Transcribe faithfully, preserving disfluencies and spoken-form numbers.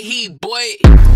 he boy.